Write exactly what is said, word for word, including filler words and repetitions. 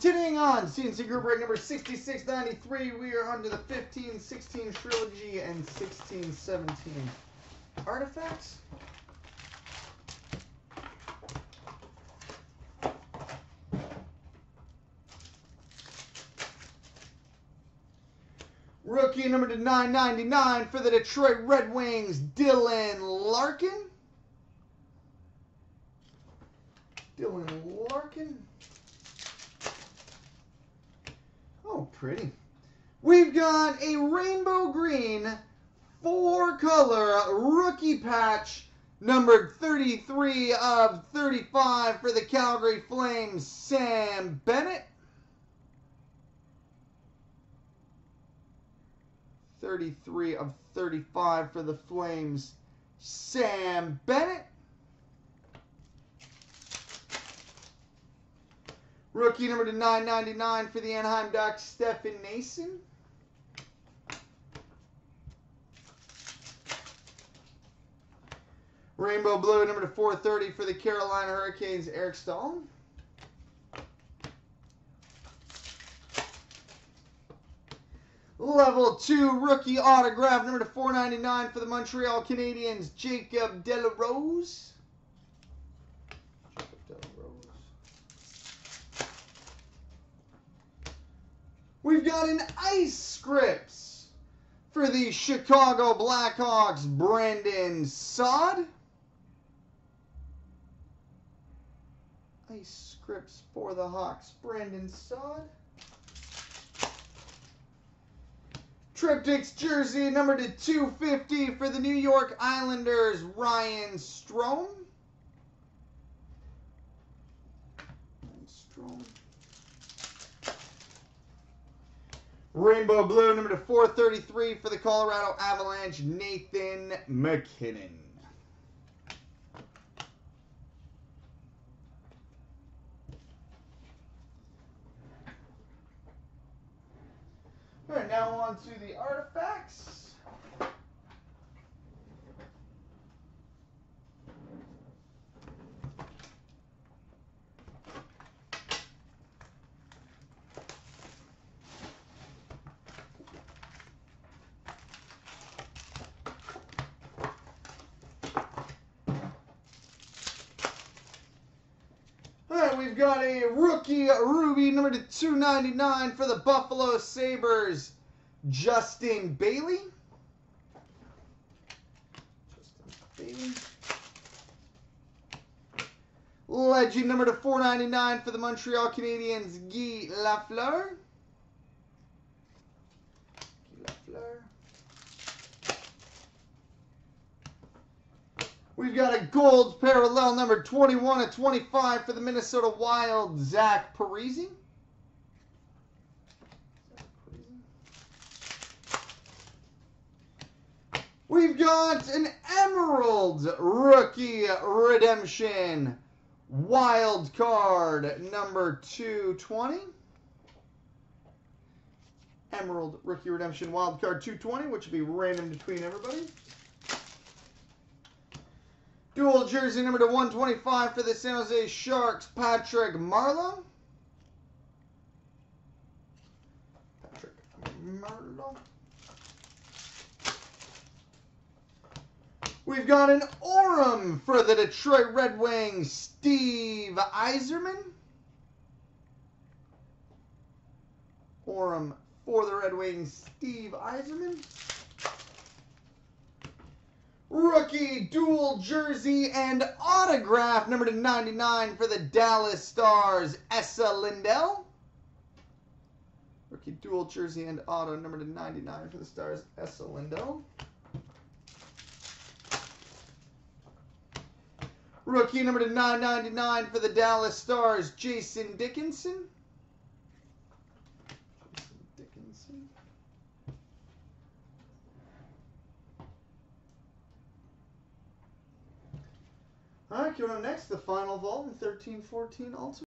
Continuing on, C N C Group break number sixty-six ninety-three, we are under the fifteen sixteen Trilogy and sixteen seventeen Artifacts. Rookie number to nine ninety-nine for the Detroit Red Wings, Dylan Larkin. Dylan Larkin. Oh, pretty. We've got a rainbow green, four-color rookie patch, numbered thirty-three of thirty-five for the Calgary Flames, Sam Bennett. thirty-three of thirty-five for the Flames, Sam Bennett. Rookie number to nine ninety-nine for the Anaheim Ducks, Stefan Nason. Rainbow blue number to four thirty for the Carolina Hurricanes, Eric Stahl. Level two rookie autograph number to four ninety-nine for the Montreal Canadiens, Jacob De La Rose. We've got an Ice Scripts for the Chicago Blackhawks, Brandon Saad. Ice Scripts for the Hawks, Brandon Saad. Triptychs jersey number to two fifty for the New York Islanders, Ryan Strome. Strome. Rainbow blue number to four thirty-three for the Colorado Avalanche, Nathan McKinnon. All right, now on to the artifacts. We've got a rookie ruby number to two ninety-nine for the Buffalo Sabres, Justin Bailey. Justin Bailey. Legend number to four ninety-nine for the Montreal Canadiens, Guy Lafleur. Guy Lafleur. We've got a gold parallel number twenty-one of twenty-five for the Minnesota Wild, Zach Parise. We've got an emerald rookie redemption wild card number two twenty. Emerald rookie redemption wild card two twenty, which would be random between everybody. Dual jersey number to one twenty-five for the San Jose Sharks, Patrick Marleau. Patrick Marleau. We've got an Orem for the Detroit Red Wings, Steve Yzerman. Orem for the Red Wings, Steve Yzerman. Rookie dual jersey and autograph number to ninety-nine for the Dallas Stars, Esa Lindell. Rookie dual jersey and auto number to ninety-nine for the Stars, Esa Lindell. Rookie number to nine ninety-nine for the Dallas Stars, Jason Dickinson. All right, going on next, the final vault in thirteen fourteen also.